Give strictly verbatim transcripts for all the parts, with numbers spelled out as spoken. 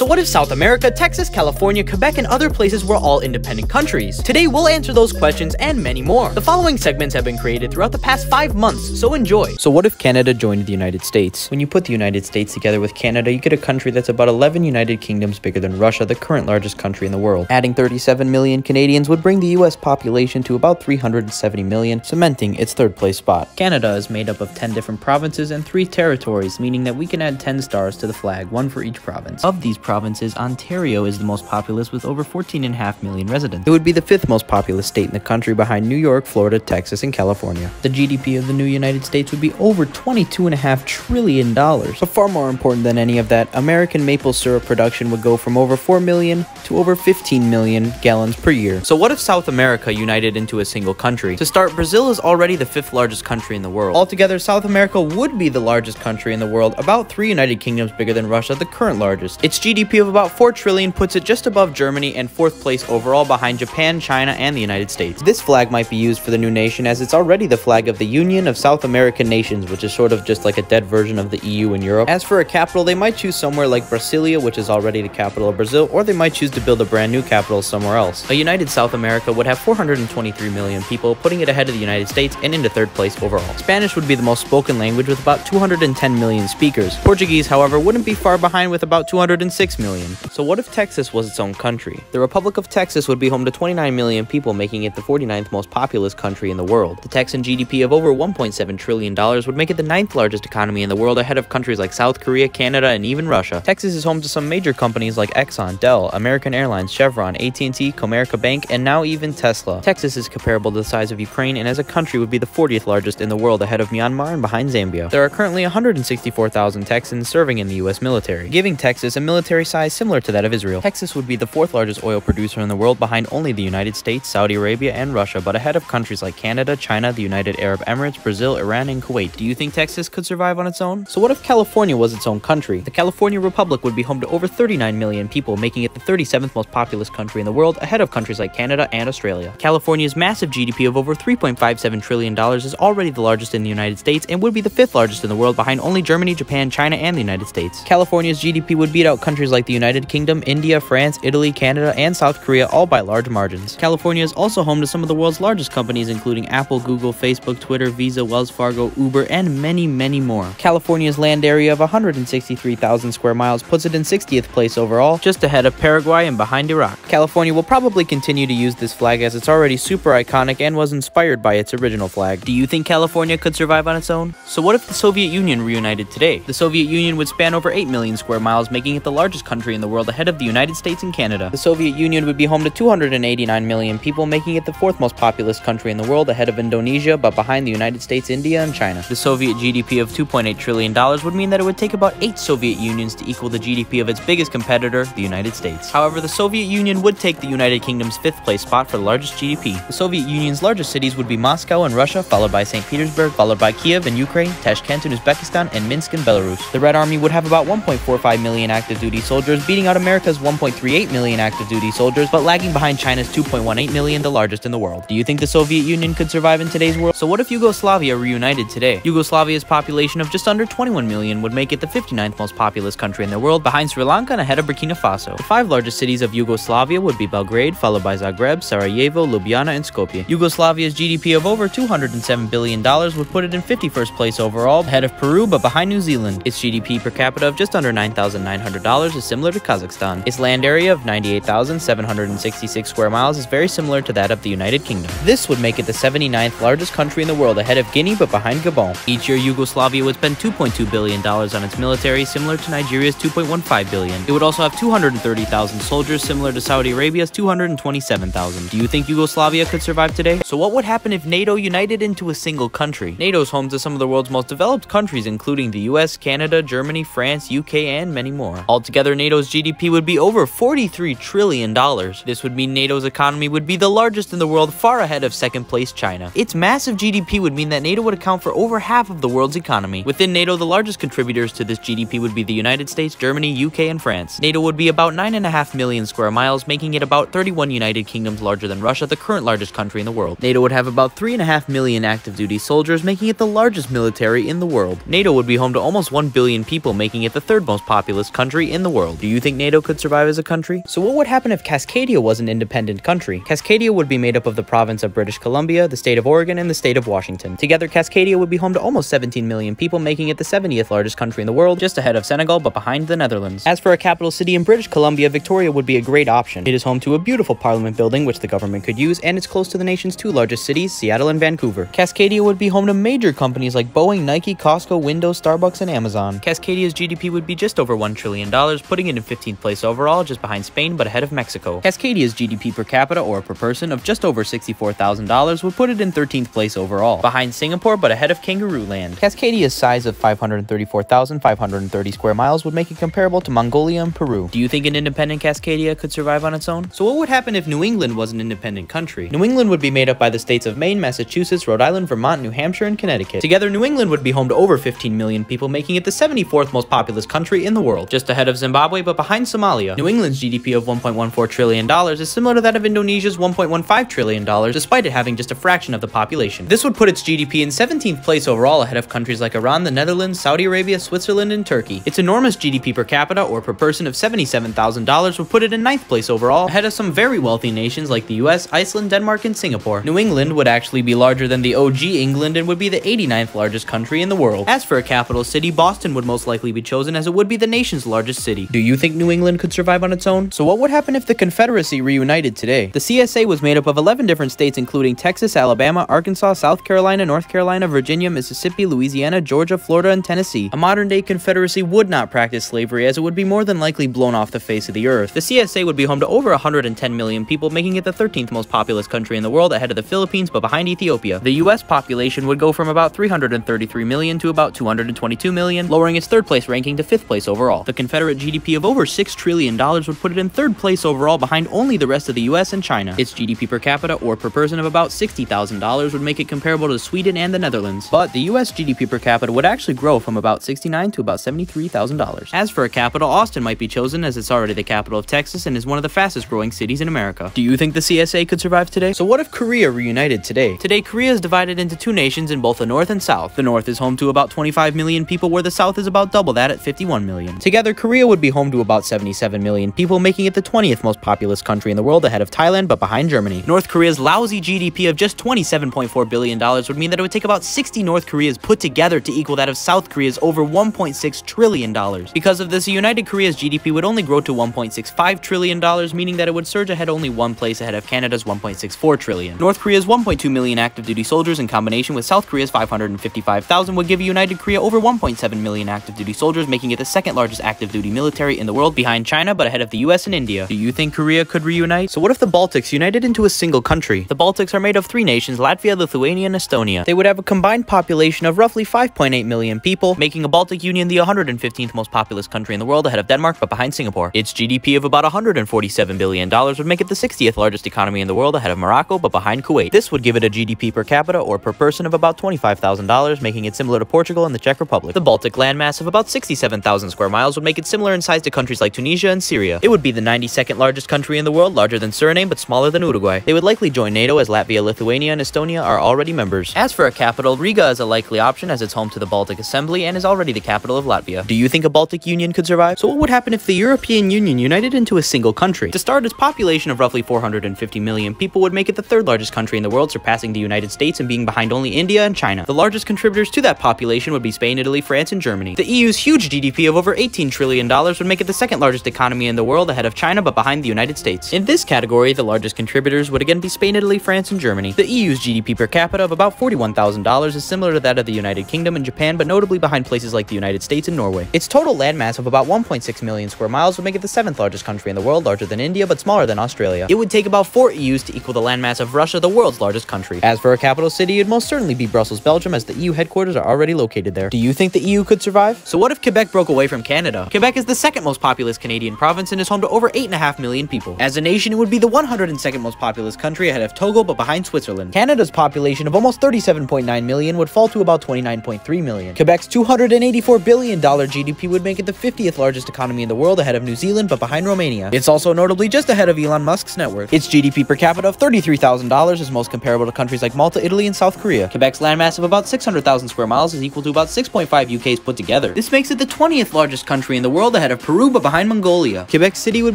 So what if South America, Texas, California, Quebec, and other places were all independent countries? Today we'll answer those questions and many more. The following segments have been created throughout the past five months, so enjoy. So what if Canada joined the United States? When you put the United States together with Canada, you get a country that's about eleven United Kingdoms bigger than Russia, the current largest country in the world. Adding thirty-seven million Canadians would bring the U S population to about three hundred seventy million, cementing its third place spot. Canada is made up of ten different provinces and three territories, meaning that we can add ten stars to the flag, one for each province. Of these provinces, Ontario is the most populous with over fourteen point five million residents. It would be the fifth most populous state in the country behind New York, Florida, Texas, and California. The G D P of the new United States would be over twenty-two point five trillion dollars. But far more important than any of that, American maple syrup production would go from over four million to over fifteen million gallons per year. So what if South America united into a single country? To start, Brazil is already the fifth largest country in the world. Altogether, South America would be the largest country in the world, about three United Kingdoms bigger than Russia, the current largest. Its G D P of about four trillion puts it just above Germany and fourth place overall behind Japan, China, and the United States. This flag might be used for the new nation as it's already the flag of the Union of South American Nations, which is sort of just like a dead version of the E U in Europe. As for a capital, they might choose somewhere like Brasilia, which is already the capital of Brazil, or they might choose to build a brand new capital somewhere else. A united South America would have four hundred twenty-three million people, putting it ahead of the United States and into third place overall. Spanish would be the most spoken language with about two hundred ten million speakers. Portuguese, however, wouldn't be far behind with about two hundred six million. So what if Texas was its own country? The Republic of Texas would be home to twenty-nine million people, making it the forty-ninth most populous country in the world. The Texan G D P of over one point seven trillion dollars would make it the ninth largest economy in the world, ahead of countries like South Korea, Canada, and even Russia. Texas is home to some major companies like Exxon, Dell, American Airlines, Chevron, A T and T, Comerica Bank, and now even Tesla. Texas is comparable to the size of Ukraine, and as a country would be the fortieth largest in the world, ahead of Myanmar and behind Zambia. There are currently one hundred sixty-four thousand Texans serving in the U S military, giving Texas a military size similar to that of Israel. Texas would be the fourth largest oil producer in the world, behind only the United States, Saudi Arabia, and Russia, but ahead of countries like Canada, China, the United Arab Emirates, Brazil, Iran, and Kuwait. Do you think Texas could survive on its own? So what if California was its own country? The California Republic would be home to over thirty-nine million people, making it the thirty-seventh most populous country in the world, ahead of countries like Canada and Australia. California's massive G D P of over three point five seven trillion dollars is already the largest in the United States and would be the fifth largest in the world, behind only Germany, Japan, China, and the United States. California's G D P would beat out countries like the United Kingdom, India, France, Italy, Canada, and South Korea, all by large margins. California is also home to some of the world's largest companies, including Apple, Google, Facebook, Twitter, Visa, Wells Fargo, Uber, and many, many more. California's land area of one hundred sixty-three thousand square miles puts it in sixtieth place overall, just ahead of Paraguay and behind Iraq. California will probably continue to use this flag as it's already super iconic and was inspired by its original flag. Do you think California could survive on its own? So what if the Soviet Union reunited today? The Soviet Union would span over eight million square miles, making it the largest country in the world, ahead of the United States and Canada. The Soviet Union would be home to two hundred eighty-nine million people, making it the fourth most populous country in the world, ahead of Indonesia, but behind the United States, India, and China. The Soviet G D P of two point eight trillion dollars would mean that it would take about eight Soviet Unions to equal the G D P of its biggest competitor, the United States. However, the Soviet Union would take the United Kingdom's fifth place spot for the largest G D P. The Soviet Union's largest cities would be Moscow in Russia, followed by Saint Petersburg, followed by Kiev in Ukraine, Tashkent in Uzbekistan, and Minsk in Belarus. The Red Army would have about one point four five million active duty soldiers, beating out America's one point three eight million active duty soldiers, but lagging behind China's two point one eight million, the largest in the world. Do you think the Soviet Union could survive in today's world? So what if Yugoslavia reunited today? Yugoslavia's population of just under twenty-one million would make it the fifty-ninth most populous country in the world, behind Sri Lanka and ahead of Burkina Faso. The five largest cities of Yugoslavia would be Belgrade, followed by Zagreb, Sarajevo, Ljubljana, and Skopje. Yugoslavia's G D P of over two hundred seven billion dollars would put it in fifty-first place overall, ahead of Peru, but behind New Zealand. Its G D P per capita of just under nine thousand nine hundred dollars is similar to Kazakhstan. Its land area of ninety-eight thousand seven hundred sixty-six square miles is very similar to that of the United Kingdom. This would make it the seventy-ninth largest country in the world, ahead of Guinea, but behind Gabon. Each year, Yugoslavia would spend two point two billion dollars on its military, similar to Nigeria's two point one five billion dollars. It would also have two hundred thirty thousand soldiers, similar to Saudi Arabia's two hundred twenty-seven thousand. Do you think Yugoslavia could survive today? So what would happen if NATO united into a single country? NATO's home to some of the world's most developed countries, including the U S, Canada, Germany, France, U K, and many more. Altogether, NATO's G D P would be over forty-three trillion dollars. This would mean NATO's economy would be the largest in the world, far ahead of second place China. Its massive G D P would mean that NATO would account for over half of the world's economy. Within NATO, the largest contributors to this G D P would be the United States, Germany, U K, and France. NATO would be about nine point five million square miles, making it about thirty-one United Kingdoms larger than Russia, the current largest country in the world. NATO would have about three point five million active duty soldiers, making it the largest military in the world. NATO would be home to almost one billion people, making it the third most populous country in the the world. Do you think NATO could survive as a country? So what would happen if Cascadia was an independent country? Cascadia would be made up of the province of British Columbia, the state of Oregon, and the state of Washington. Together, Cascadia would be home to almost seventeen million people, making it the seventieth largest country in the world, just ahead of Senegal but behind the Netherlands. As for a capital city in British Columbia, Victoria would be a great option. It is home to a beautiful parliament building which the government could use, and it's close to the nation's two largest cities, Seattle and Vancouver. Cascadia would be home to major companies like Boeing, Nike, Costco, Windows, Starbucks, and Amazon. Cascadia's G D P would be just over one trillion dollars, putting it in fifteenth place overall, just behind Spain but ahead of Mexico. Cascadia's G D P per capita, or per person, of just over sixty-four thousand dollars would put it in thirteenth place overall, behind Singapore but ahead of Kangaroo Land. Cascadia's size of five hundred thirty-four thousand five hundred thirty square miles would make it comparable to Mongolia and Peru. Do you think an independent Cascadia could survive on its own? So what would happen if New England was an independent country? New England would be made up by the states of Maine, Massachusetts, Rhode Island, Vermont, New Hampshire, and Connecticut. Together, New England would be home to over fifteen million people, making it the seventy-fourth most populous country in the world, just ahead of Zimbabwe but behind Somalia. New England's G D P of one point one four trillion dollars is similar to that of Indonesia's one point one five trillion dollars, despite it having just a fraction of the population. This would put its G D P in seventeenth place overall, ahead of countries like Iran, the Netherlands, Saudi Arabia, Switzerland, and Turkey. Its enormous G D P per capita, or per person, of seventy-seven thousand dollars would put it in ninth place overall, ahead of some very wealthy nations like the U S, Iceland, Denmark, and Singapore. New England would actually be larger than the O G England and would be the eighty-ninth largest country in the world. As for a capital city, Boston would most likely be chosen, as it would be the nation's largest city. Do you think New England could survive on its own? So what would happen if the Confederacy reunited today? The C S A was made up of eleven different states, including Texas, Alabama, Arkansas, South Carolina, North Carolina, Virginia, Mississippi, Louisiana, Georgia, Florida, and Tennessee. A modern-day Confederacy would not practice slavery, as it would be more than likely blown off the face of the earth. The C S A would be home to over one hundred ten million people, making it the thirteenth most populous country in the world, ahead of the Philippines but behind Ethiopia. The U S population would go from about three hundred thirty-three million to about two hundred twenty-two million, lowering its third place ranking to fifth place overall. The Confederate G D P of over six trillion dollars would put it in third place overall, behind only the rest of the U S and China. Its G D P per capita, or per person, of about sixty thousand dollars would make it comparable to Sweden and the Netherlands. But the U S G D P per capita would actually grow from about sixty-nine thousand dollars to about seventy-three thousand dollars. As for a capital, Austin might be chosen, as it's already the capital of Texas and is one of the fastest growing cities in America. Do you think the C S A could survive today? So what if Korea reunited today? Today, Korea is divided into two nations in both the North and South. The North is home to about twenty-five million people, where the South is about double that at fifty-one million. Together, Korea would be home to about seventy-seven million people, making it the twentieth most populous country in the world, ahead of Thailand but behind Germany. North Korea's lousy G D P of just twenty-seven point four billion dollars would mean that it would take about sixty North Koreas put together to equal that of South Korea's over one point six trillion dollars. Because of this, the United Korea's G D P would only grow to one point six five trillion dollars, meaning that it would surge ahead only one place, ahead of Canada's one point six four trillion dollars. North Korea's one point two million active duty soldiers in combination with South Korea's five hundred fifty-five thousand would give United Korea over one point seven million active duty soldiers, making it the second largest active duty military in the world, behind China but ahead of the U S and India. Do you think Korea could reunite? So what if the Baltics united into a single country? The Baltics are made of three nations, Latvia, Lithuania, and Estonia. They would have a combined population of roughly five point eight million people, making a Baltic Union the one hundred fifteenth most populous country in the world, ahead of Denmark but behind Singapore. Its G D P of about one hundred forty-seven billion dollars would make it the sixtieth largest economy in the world, ahead of Morocco but behind Kuwait. This would give it a G D P per capita, or per person, of about twenty-five thousand dollars, making it similar to Portugal and the Czech Republic. The Baltic landmass of about sixty-seven thousand square miles would make it similar in size to countries like Tunisia and Syria. It would be the ninety-second largest country in the world, larger than Suriname but smaller than Uruguay. They would likely join NATO, as Latvia, Lithuania, and Estonia are already members. As for a capital, Riga is a likely option, as it's home to the Baltic Assembly and is already the capital of Latvia. Do you think a Baltic Union could survive? So what would happen if the European Union united into a single country? To start, its population of roughly four hundred fifty million people would make it the third largest country in the world, surpassing the United States and being behind only India and China. The largest contributors to that population would be Spain, Italy, France, and Germany. The E U's huge G D P of over eighteen trillion dollars would make it the second largest economy in the world, ahead of China but behind the United States. In this category, the largest contributors would again be Spain, Italy, France, and Germany. The E U's G D P per capita of about forty-one thousand dollars is similar to that of the United Kingdom and Japan, but notably behind places like the United States and Norway. Its total landmass of about one point six million square miles would make it the seventh largest country in the world, larger than India but smaller than Australia. It would take about four E Us to equal the landmass of Russia, the world's largest country. As for a capital city, it'd most certainly be Brussels, Belgium, as the E U headquarters are already located there. Do you think the E U could survive? So what if Quebec broke away from Canada? Quebec is the second most populous Canadian province and is home to over eight point five million people. As a nation, it would be the one hundred second most populous country, ahead of Togo but behind Switzerland. Canada's population of almost thirty-seven point nine million would fall to about twenty-nine point three million. Quebec's two hundred eighty-four billion dollars G D P would make it the fiftieth largest economy in the world, ahead of New Zealand but behind Romania. It's also notably just ahead of Elon Musk's net worth. Its G D P per capita of thirty-three thousand dollars is most comparable to countries like Malta, Italy, and South Korea. Quebec's landmass of about six hundred thousand square miles is equal to about six point five U Ks put together. This makes it the twentieth largest country in the world, world ahead of Peru but behind Mongolia. Quebec City would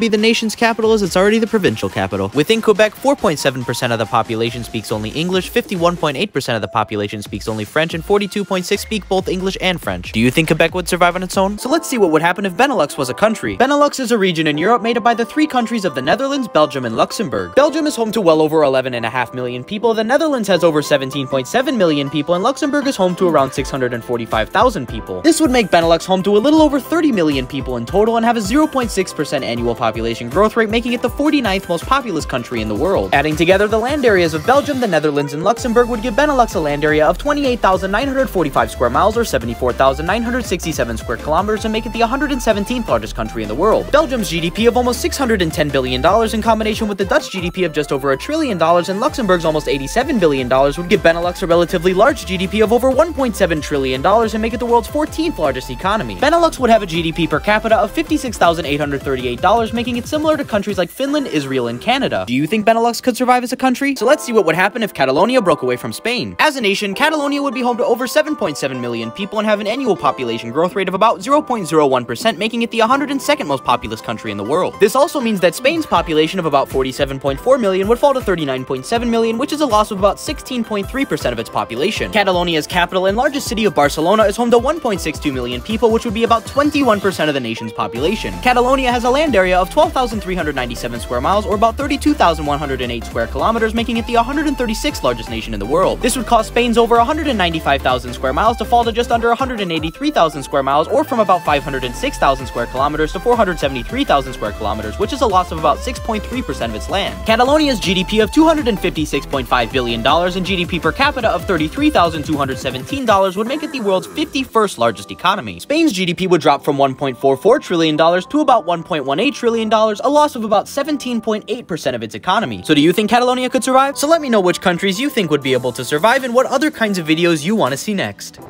be the nation's capital as it's already the provincial capital. Within Quebec, four point seven percent of the population speaks only English, fifty-one point eight percent of the population speaks only French, and forty-two point six percent speak both English and French. Do you think Quebec would survive on its own? So let's see what would happen if Benelux was a country. Benelux is a region in Europe made up by the three countries of the Netherlands, Belgium, and Luxembourg. Belgium is home to well over eleven point five million people, the Netherlands has over seventeen point seven million people, and Luxembourg is home to around six hundred forty-five thousand people. This would make Benelux home to a little over thirty million people in total and have a zero point six percent annual population growth rate, making it the forty-ninth most populous country in the world. Adding together the land areas of Belgium, the Netherlands, and Luxembourg would give Benelux a land area of twenty-eight thousand nine hundred forty-five square miles or seventy-four thousand nine hundred sixty-seven square kilometers and make it the one hundred seventeenth largest country in the world. Belgium's G D P of almost six hundred ten billion dollars in combination with the Dutch G D P of just over a trillion dollars and Luxembourg's almost eighty-seven billion dollars would give Benelux a relatively large G D P of over one point seven trillion dollars and make it the world's fourteenth largest economy. Benelux would have a G D P per capita of fifty-six thousand eight hundred thirty-eight dollars, making it similar to countries like Finland, Israel, and Canada. Do you think Benelux could survive as a country? So let's see what would happen if Catalonia broke away from Spain. As a nation, Catalonia would be home to over seven point seven million people and have an annual population growth rate of about zero point zero one percent, making it the one hundred second most populous country in the world. This also means that Spain's population of about forty-seven point four million would fall to thirty-nine point seven million, which is a loss of about sixteen point three percent of its population. Catalonia's capital and largest city of Barcelona is home to one point six two million people, which would be about twenty-one percent of the nation's population. Catalonia has a land area of twelve thousand three hundred ninety-seven square miles, or about thirty-two thousand one hundred eight square kilometers, making it the one hundred thirty-sixth largest nation in the world. This would cause Spain's over one hundred ninety-five thousand square miles to fall to just under one hundred eighty-three thousand square miles, or from about five hundred six thousand square kilometers to four hundred seventy-three thousand square kilometers, which is a loss of about six point three percent of its land. Catalonia's G D P of two hundred fifty-six point five billion dollars and G D P per capita of thirty-three thousand two hundred seventeen dollars would make it the world's fifty-first largest economy. Spain's G D P would drop from one point four four trillion dollars to about one point one eight trillion dollars, a loss of about seventeen point eight percent of its economy. So do you think Catalonia could survive? So let me know which countries you think would be able to survive and what other kinds of videos you want to see next.